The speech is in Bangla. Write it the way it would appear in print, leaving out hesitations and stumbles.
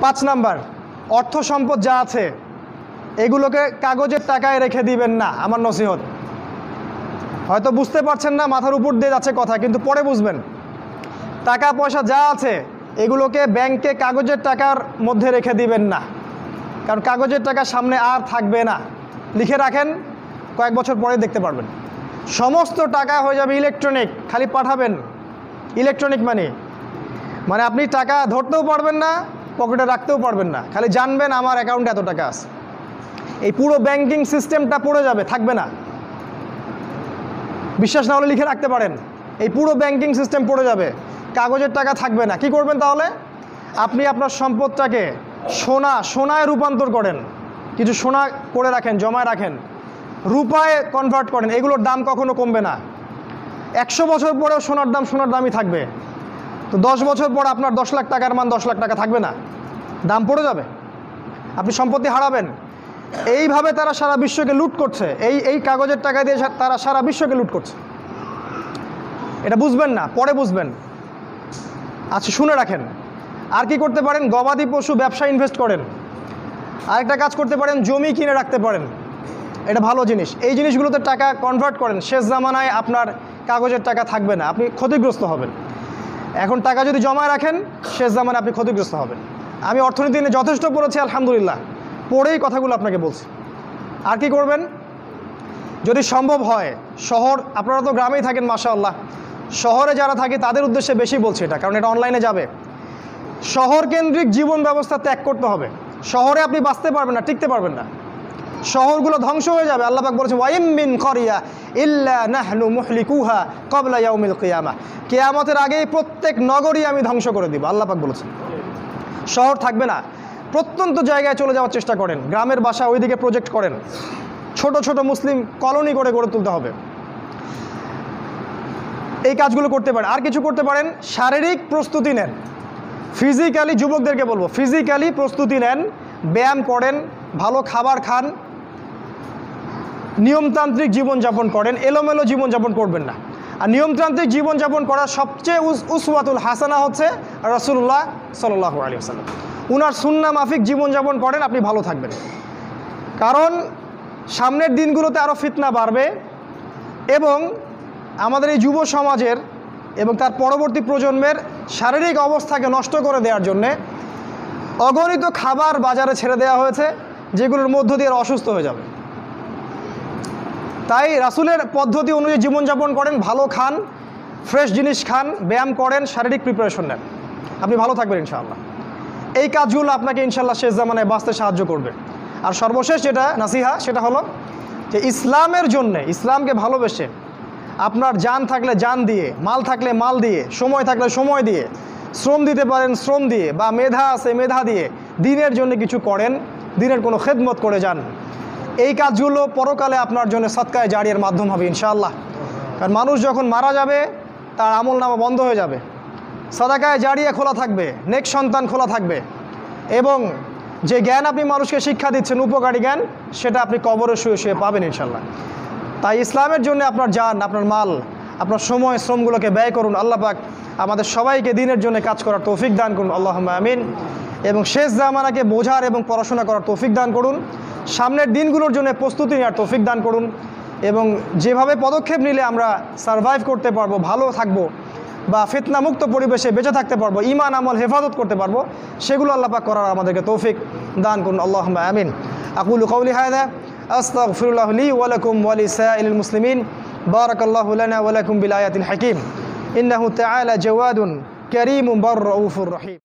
पाँच नम्बर अर्थ सम्पद जा आछे एगुलोके कागजेर टाकाय रेखे दिबेन ना। आमार नसीहत हयतो बुझते पारछेन ना, माथार उपर दिये जाच्छे कथा, किन्तु परे बुझबेन। टाका पयसा जा आछे एगुलोके बैंके कागजेर टाकार मध्य रेखे दिबेन ना, कारण कागजेर टाका सामने आर थाकबे ना। लिखे राखें, कयेक बछर परे देखते पारबेन। समस्त टाका हये जाबे इलेक्ट्रनिक, खाली पाठाबेन इलेक्ट्रनिक मानी माने आपनि टाका धरतेओ पारबेन ना, पकेटे राखतेओ पारबेन ना, खाली जानबेन आमार अ্যাকাউন্টে এত টাকা আছে। এই পুরো ব্যাংকিং সিস্টেমটা পড়ে যাবে, থাকবে না। বিশ্বাস না হলে লিখে রাখতে পারেন, এই পুরো ব্যাংকিং সিস্টেম পড়ে যাবে, কাগজের টাকা থাকবে না। কি করবেন তাহলে? আপনি আপনার সম্পদটাকে সোনায় রূপান্তর করেন, কিছু সোনা করে রাখেন, জমায় রাখেন, রূপায় কনভার্ট করেন। এগুলোর দাম কখনো কমবে না, 100 বছর পরেও সোনার দামই থাকবে। তো 10 বছর পর আপনার 10 লাখ টাকার মান 10 লাখ টাকা থাকবে না, দাম পড়ে যাবে, আপনি সম্পত্তি হারাবেন। এইভাবে তারা সারা বিশ্বকে লুট করছে, এই কাগজের টাকা দিয়ে তারা সারা বিশ্বকে লুট করছে। এটা বুঝবেন না, পরে বুঝবেন। আচ্ছা শুনে রাখেন, আর কি করতে পারেন? গবাদি পশু ব্যবসা ইনভেস্ট করেন। আরেকটা কাজ করতে পারেন, জমি কিনে রাখতে পারেন, এটা ভালো জিনিস। এই জিনিসগুলোতে টাকা কনভার্ট করেন, শেষ জামানায় আপনার কাগজের টাকা থাকবে না, আপনি ক্ষতিগ্রস্ত হবেন। এখন টাকা যদি জমায় রাখেন, শেষ জামানায় আপনি ক্ষতিগ্রস্ত হবেন। আমি অর্থনীতি নিয়ে যথেষ্ট পড়েছি আলহামদুলিল্লাহ, পড়েই কথাগুলো আপনাকে বলছি। আর কি করবেন? যদি সম্ভব হয় শহর, আপনারা তো গ্রামেই থাকেন মাশাআল্লাহ, শহরে যারা থাকে তাদের উদ্দেশ্যে বেশি বলছি এটা, কারণ এটা অনলাইনে যাবে। শহর কেন্দ্রিক জীবন ব্যবস্থা ত্যাগ করতে হবে। শহরে আপনি বাঁচতে পারবেন না, টিকতে পারবেন না, শহরগুলো ধ্বংস হয়ে যাবে। আল্লাহ পাক বলেছেন, ওয়া ইম মিন ক্বরিয়া ইল্লা নাহনু মুহলিকুহা ক্বাবলা ইয়াউমিল কিয়ামা, কিয়ামতের আগেই প্রত্যেক নগরই আমি ধ্বংস করে দিব। আল্লাহ পাক বলেছেন শহর থাকবে না। প্রত্যন্ত জায়গায় চলে যাওয়ার চেষ্টা করেন, গ্রামের বাসা ওইদিকে প্রজেক্ট করেন, ছোট ছোট মুসলিম কলোনি গড়ে তুলতে হবে। এই কাজগুলো করতে পারেন। আর কিছু করতে পারেন, শারীরিক প্রস্তুতি নেন, ফিজিক্যালি। যুবকদেরকে বলবো ফিজিক্যালি প্রস্তুতি নেন, ব্যায়াম করেন, ভালো খাবার খান, নিয়মতান্ত্রিক জীবনযাপন করেন, এলোমেলো জীবনযাপন করবেন না। আর নিয়মতান্ত্রিক জীবনযাপন করার সবচেয়ে উসওয়াতুল হাসানা হচ্ছে রাসূলুল্লাহ সাল্লাল্লাহু আলাইহি ওয়াসাল্লাম। উনার সুন্নাহ মাফিক জীবনযাপন করেন, আপনি ভালো থাকবেন। কারণ সামনের দিনগুলোতে আরও ফিতনা বাড়বে, এবং আমাদের এই যুব সমাজের এবং তার পরবর্তী প্রজন্মের শারীরিক অবস্থাকে নষ্ট করে দেওয়ার জন্যে অগণিত খাবার বাজারে ছেড়ে দেওয়া হয়েছে, যেগুলোর মধ্য দিয়ে অসুস্থ হয়ে যাবে। তাই রাসূলের পদ্ধতি অনুযায়ী জীবনযাপন করেন, ভালো খান, ফ্রেশ জিনিস খান, ব্যায়াম করেন, শারীরিক প্রিপারেশন নেন, আপনি ভালো থাকবেন ইনশাআল্লাহ। এই কাজগুলো আপনাকে ইনশাআল্লাহ শেষ জামানায় বাঁচতে সাহায্য করবে। আর সর্বশেষ যেটা নাসিহা, সেটা হলো যে ইসলামের জন্যে, ইসলামকে ভালোবেসে, আপনার জান থাকলে জান দিয়ে, মাল থাকলে মাল দিয়ে, সময় থাকলে সময় দিয়ে শ্রম দিতে পারেন, শ্রম দিয়ে, বা মেধা আছে মেধা দিয়ে দিনের জন্য কিছু করেন, দিনের কোনো খেদমত করে যান। এই কাজগুলো পরকালে আপনার জন্য সাদকায়ে জারিয়ার মাধ্যম হবে ইনশাআল্লাহ। কারণ মানুষ যখন মারা যাবে, তার আমলনামা বন্ধ হয়ে যাবে, সাদাকায়ে জারিয়া খোলা থাকবে, নেক সন্তান খোলা থাকবে, এবং যে জ্ঞান আপনি মানুষকে শিক্ষা দিচ্ছেন, উপকারী জ্ঞান, সেটা আপনি কবরে শুয়ে শুয়ে পাবেন ইনশাআল্লাহ। তাই ইসলামের জন্য আপনার জান, আপনার মাল, আপনার সময়, শ্রমগুলোকে ব্যয় করুন। আল্লাহ পাক আমাদের সবাইকে দিনের জন্য কাজ করার তৌফিক দান করুন, আল্লাহুম্মা আমিন। এবং শেষ জামানাকে বোঝার এবং পড়াশোনা করার তৌফিক দান করুন, সামনের দিনগুলোর জন্য প্রস্তুতি নেওয়ার তৌফিক দান করুন, এবং যেভাবে পদক্ষেপ নিলে আমরা সারভাইভ করতে পারবো, ভালো থাকবো, বা ফিতনামুক্ত পরিবেশে বেঁচে থাকতে পারবো, ঈমান আমল হেফাজত করতে পারবো, সেগুলো আল্লাহ পাক করার আমাদেরকে তৌফিক দান করুন, আল্লাহুম্মা আমিন। আকুলু কওলি হাযা আস্তাগফিরুল্লাহ লি ওয়া লাকুম ওয়া লিসাইরিল মুসলিমিন। বারাকাল্লাহু লানা ওয়া লাকুম বিল আয়াতিল হাকীম, ইন্নাহু তাআলা জাওয়াদুন কারীমুন বাররাউফুর রহিম।